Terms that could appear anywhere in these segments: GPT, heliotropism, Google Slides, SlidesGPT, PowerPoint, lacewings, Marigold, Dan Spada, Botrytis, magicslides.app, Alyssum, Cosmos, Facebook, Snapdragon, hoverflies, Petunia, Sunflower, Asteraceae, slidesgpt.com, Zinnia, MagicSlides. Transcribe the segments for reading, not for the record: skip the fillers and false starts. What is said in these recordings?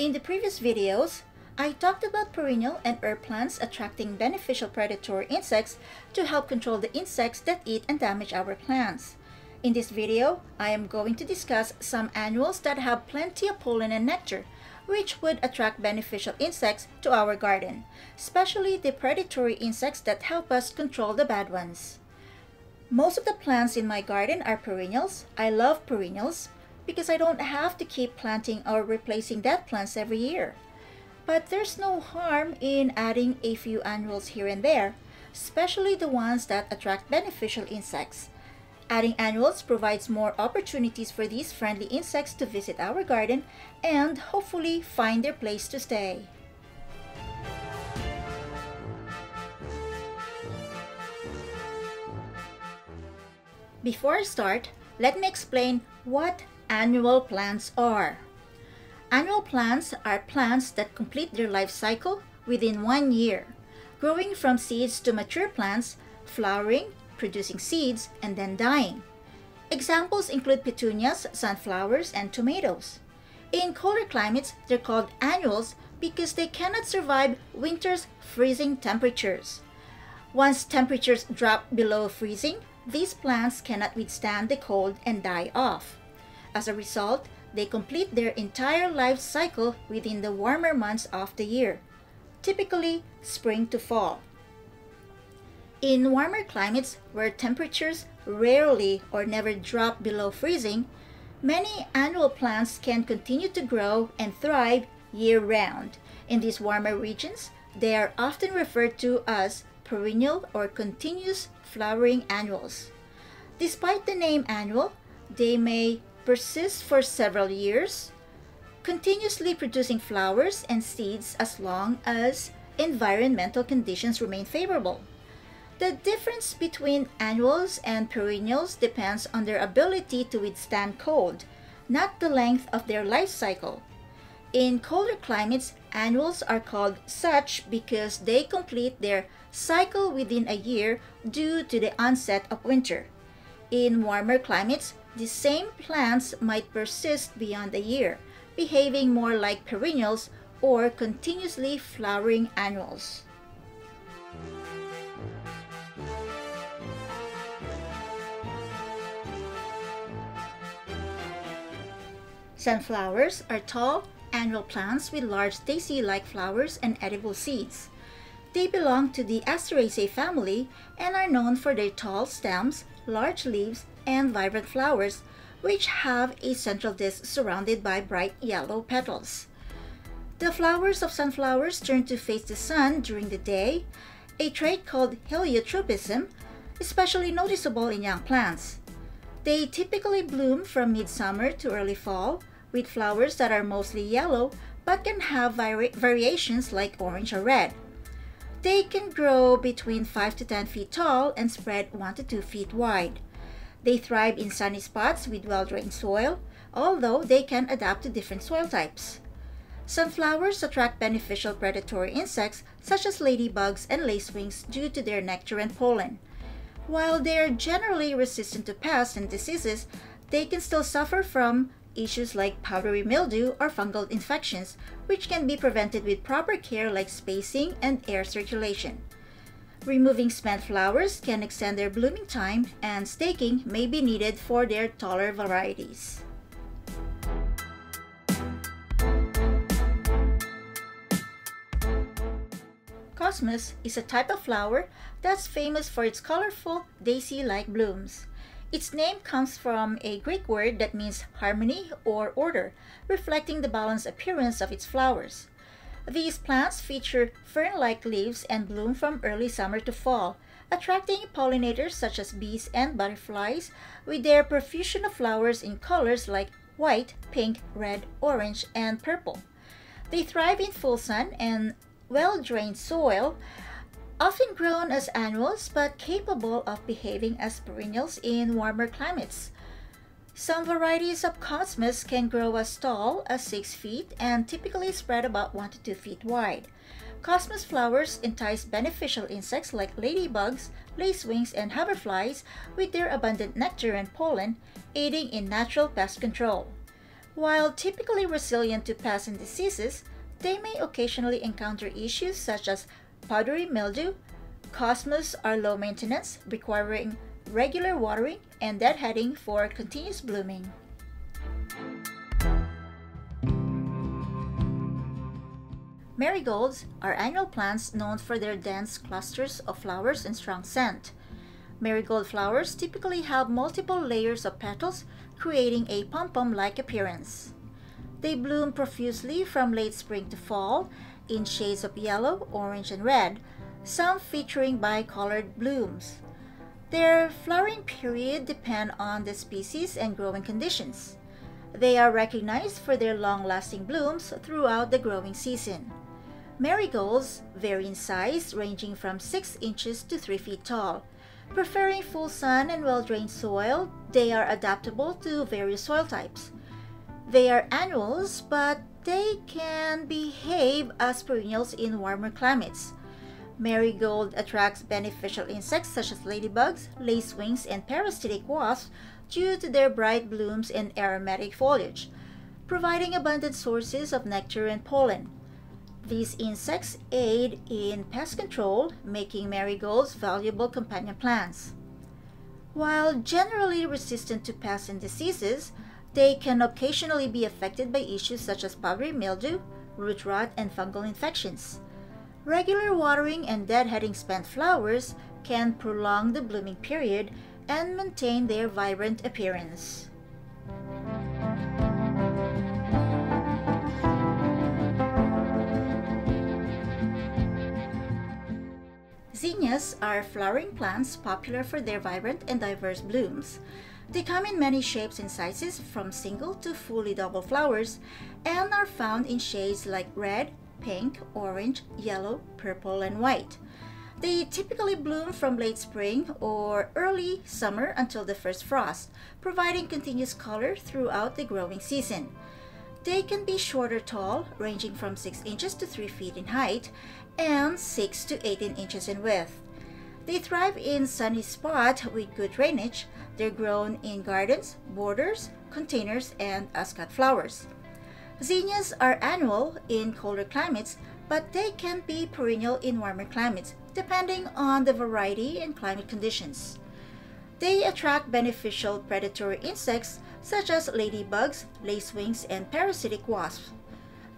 In the previous videos, I talked about perennial and herb plants attracting beneficial predatory insects to help control the insects that eat and damage our plants. In this video, I am going to discuss some annuals that have plenty of pollen and nectar, which would attract beneficial insects to our garden, especially the predatory insects that help us control the bad ones. Most of the plants in my garden are perennials. I love perennials because I don't have to keep planting or replacing dead plants every year. But there's no harm in adding a few annuals here and there, especially the ones that attract beneficial insects. Adding annuals provides more opportunities for these friendly insects to visit our garden and hopefully find their place to stay. Before I start, let me explain what annual plants are. Annual plants are plants that complete their life cycle within 1 year, growing from seeds to mature plants, flowering, producing seeds, and then dying. Examples include petunias, sunflowers, and tomatoes. In colder climates, they're called annuals because they cannot survive winter's freezing temperatures. Once temperatures drop below freezing, these plants cannot withstand the cold and die off. As a result, they complete their entire life cycle within the warmer months of the year, typically spring to fall. In warmer climates where temperatures rarely or never drop below freezing, many annual plants can continue to grow and thrive year-round. In these warmer regions, they are often referred to as perennial or continuous flowering annuals. Despite the name annual, they may persist for several years, continuously producing flowers and seeds as long as environmental conditions remain favorable. The difference between annuals and perennials depends on their ability to withstand cold, not the length of their life cycle. In colder climates, annuals are called such because they complete their cycle within a year due to the onset of winter. In warmer climates, the same plants might persist beyond a year, behaving more like perennials or continuously flowering annuals. Sunflowers are tall, annual plants with large daisy-like flowers and edible seeds. They belong to the Asteraceae family and are known for their tall stems, large leaves, and vibrant flowers, which have a central disc surrounded by bright yellow petals. The flowers of sunflowers turn to face the sun during the day, a trait called heliotropism, especially noticeable in young plants. They typically bloom from midsummer to early fall, with flowers that are mostly yellow but can have variations like orange or red. They can grow between 5 to 10 feet tall and spread 1 to 2 feet wide. They thrive in sunny spots with well-drained soil, although they can adapt to different soil types. Sunflowers attract beneficial predatory insects such as ladybugs and lacewings due to their nectar and pollen. While they are generally resistant to pests and diseases, they can still suffer from issues like powdery mildew or fungal infections, which can be prevented with proper care like spacing and air circulation. Removing spent flowers can extend their blooming time, and staking may be needed for their taller varieties. Cosmos is a type of flower that's famous for its colorful daisy-like blooms. Its name comes from a Greek word that means harmony or order, reflecting the balanced appearance of its flowers. These plants feature fern-like leaves and bloom from early summer to fall, attracting pollinators such as bees and butterflies with their profusion of flowers in colors like white, pink, red, orange, and purple. They thrive in full sun and well-drained soil, often grown as annuals but capable of behaving as perennials in warmer climates. Some varieties of Cosmos can grow as tall as 6 feet and typically spread about 1 to 2 feet wide. Cosmos flowers entice beneficial insects like ladybugs, lacewings, and hoverflies with their abundant nectar and pollen, aiding in natural pest control. While typically resilient to passing diseases, they may occasionally encounter issues such as powdery mildew. Cosmos are low maintenance, requiring regular watering and deadheading for continuous blooming. Marigolds are annual plants known for their dense clusters of flowers and strong scent. Marigold flowers typically have multiple layers of petals, creating a pom-pom-like appearance. They bloom profusely from late spring to fall in shades of yellow, orange, and red, some featuring bicolored blooms. Their flowering period depends on the species and growing conditions. They are recognized for their long-lasting blooms throughout the growing season. Marigolds vary in size, ranging from 6 inches to 3 feet tall. Preferring full sun and well-drained soil, they are adaptable to various soil types. They are annuals, but they can behave as perennials in warmer climates. Marigold attracts beneficial insects such as ladybugs, lacewings, and parasitic wasps due to their bright blooms and aromatic foliage, providing abundant sources of nectar and pollen. These insects aid in pest control, making marigolds valuable companion plants. While generally resistant to pests and diseases, they can occasionally be affected by issues such as powdery mildew, root rot, and fungal infections. Regular watering and deadheading spent flowers can prolong the blooming period and maintain their vibrant appearance. Zinnias are flowering plants popular for their vibrant and diverse blooms. They come in many shapes and sizes, from single to fully double flowers, and are found in shades like red, pink, orange, yellow, purple, and white. They typically bloom from late spring or early summer until the first frost, providing continuous color throughout the growing season. They can be short or tall, ranging from 6 inches to 3 feet in height and 6 to 18 inches in width. They thrive in sunny spots with good drainage. They're grown in gardens, borders, containers, and ascot flowers. Zinnias are annual in colder climates, but they can be perennial in warmer climates, depending on the variety and climate conditions. They attract beneficial predatory insects such as ladybugs, lacewings, and parasitic wasps.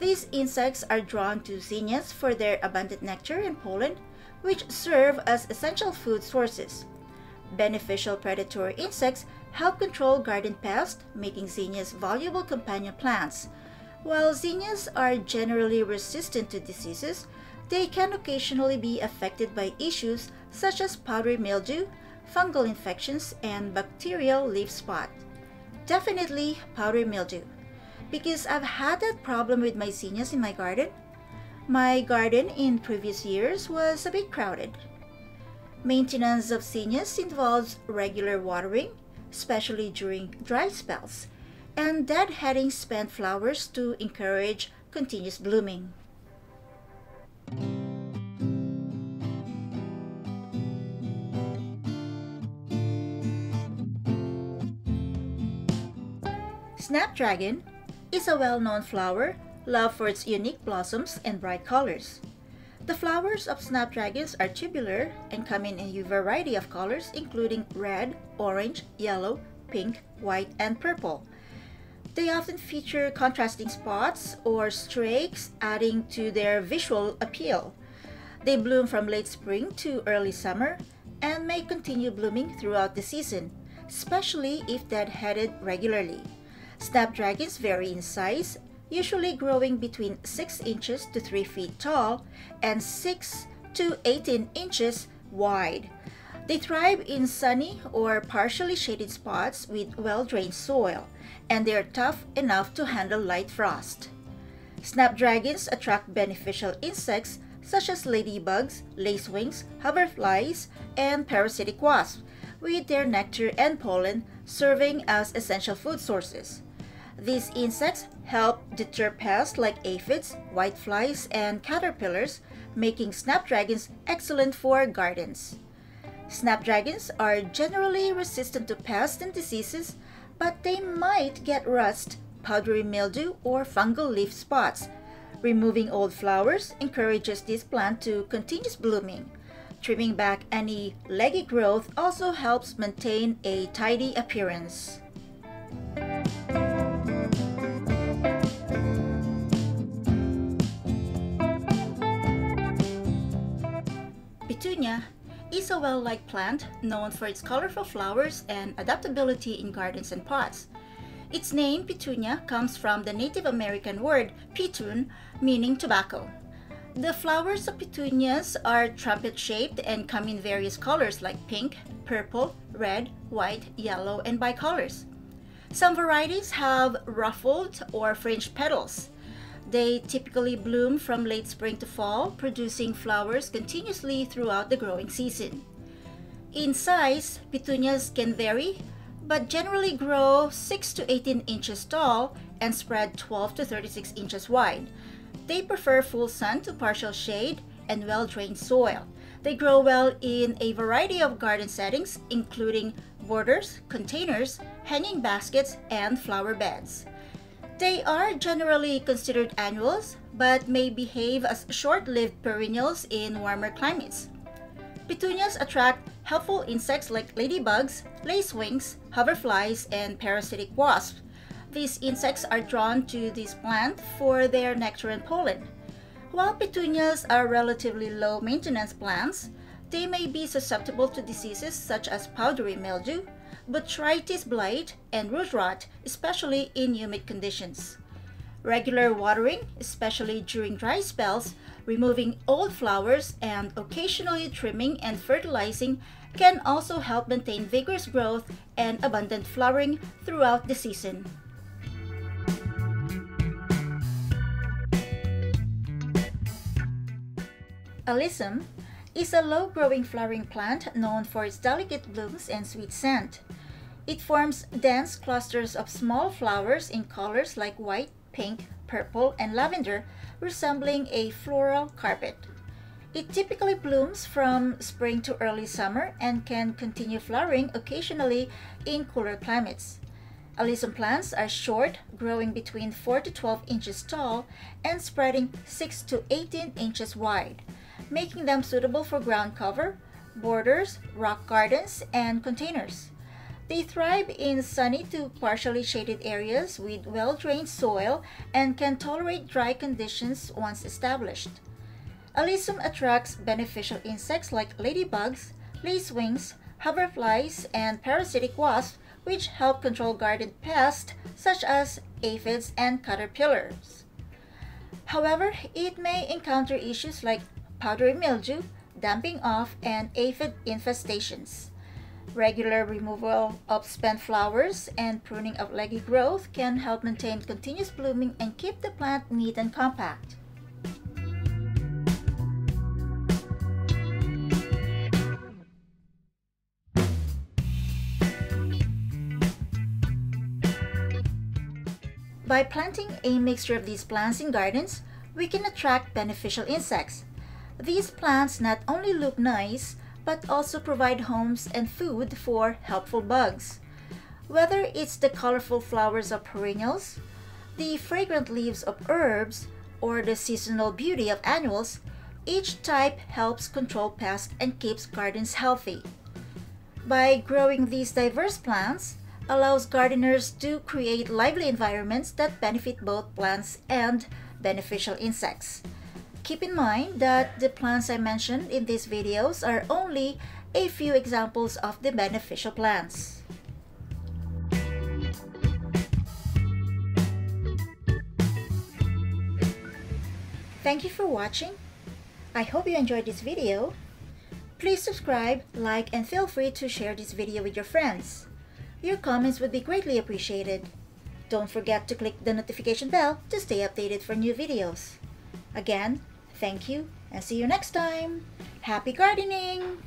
These insects are drawn to zinnias for their abundant nectar and pollen, which serve as essential food sources. Beneficial predatory insects help control garden pests, making zinnias valuable companion plants. While zinnias are generally resistant to diseases, they can occasionally be affected by issues such as powdery mildew, fungal infections, and bacterial leaf spot. Definitely powdery mildew, because I've had that problem with my zinnias in my garden. My garden in previous years was a bit crowded. Maintenance of zinnias involves regular watering, especially during dry spells, and deadheading spent flowers to encourage continuous blooming. Snapdragon is a well-known flower, loved for its unique blossoms and bright colors. The flowers of snapdragons are tubular and come in a variety of colors, including red, orange, yellow, pink, white, and purple. They often feature contrasting spots or streaks, adding to their visual appeal. They bloom from late spring to early summer and may continue blooming throughout the season, especially if deadheaded regularly. Snapdragons vary in size, usually growing between 6 inches to 3 feet tall and 6 to 18 inches wide. They thrive in sunny or partially shaded spots with well-drained soil, and they are tough enough to handle light frost. Snapdragons attract beneficial insects such as ladybugs, lacewings, hoverflies, and parasitic wasps, with their nectar and pollen serving as essential food sources. These insects help deter pests like aphids, whiteflies, and caterpillars, making snapdragons excellent for gardens. Snapdragons are generally resistant to pests and diseases, but they might get rust powdery mildew, or fungal leaf spots. Removing old flowers encourages this plant to continue blooming. Trimming back any leggy growth also helps maintain a tidy appearance. Petunia is a well-liked plant known for its colorful flowers and adaptability in gardens and pots. Its name, Petunia, comes from the Native American word petun, meaning tobacco. The flowers of petunias are trumpet-shaped and come in various colors like pink, purple, red, white, yellow, and bicolors. Some varieties have ruffled or fringed petals. They typically bloom from late spring to fall, producing flowers continuously throughout the growing season. In size, petunias can vary, but generally grow 6 to 18 inches tall and spread 12 to 36 inches wide. They prefer full sun to partial shade and well-drained soil. They grow well in a variety of garden settings, including borders, containers, hanging baskets, and flower beds. They are generally considered annuals, but may behave as short-lived perennials in warmer climates. Petunias attract helpful insects like ladybugs, lacewings, hoverflies, and parasitic wasps. These insects are drawn to this plant for their nectar and pollen. While petunias are relatively low-maintenance plants, they may be susceptible to diseases such as powdery mildew, Botrytis blight, and root rot, especially in humid conditions. Regular watering, especially during dry spells, removing old flowers, and occasionally trimming and fertilizing can also help maintain vigorous growth and abundant flowering throughout the season. Alyssum is a low-growing flowering plant known for its delicate blooms and sweet scent. It forms dense clusters of small flowers in colors like white, pink, purple, and lavender, resembling a floral carpet. It typically blooms from spring to early summer and can continue flowering occasionally in cooler climates. Alyssum plants are short, growing between 4 to 12 inches tall and spreading 6 to 18 inches wide, making them suitable for ground cover, borders, rock gardens, and containers. They thrive in sunny to partially shaded areas with well-drained soil and can tolerate dry conditions once established. Alyssum attracts beneficial insects like ladybugs, lacewings, hoverflies, and parasitic wasps, which help control garden pests such as aphids and caterpillars. However, it may encounter issues like powdery mildew, damping off, and aphid infestations. Regular removal of spent flowers and pruning of leggy growth can help maintain continuous blooming and keep the plant neat and compact. By planting a mixture of these plants in gardens, we can attract beneficial insects. These plants not only look nice, but also provide homes and food for helpful bugs. Whether it's the colorful flowers of perennials, the fragrant leaves of herbs, or the seasonal beauty of annuals, each type helps control pests and keeps gardens healthy. By growing these diverse plants, allows gardeners to create lively environments that benefit both plants and beneficial insects. Keep in mind that the plants I mentioned in these videos are only a few examples of the beneficial plants. Thank you for watching. I hope you enjoyed this video. Please subscribe, like, and feel free to share this video with your friends. Your comments would be greatly appreciated. Don't forget to click the notification bell to stay updated for new videos. Again, thank you and see you next time. Happy gardening!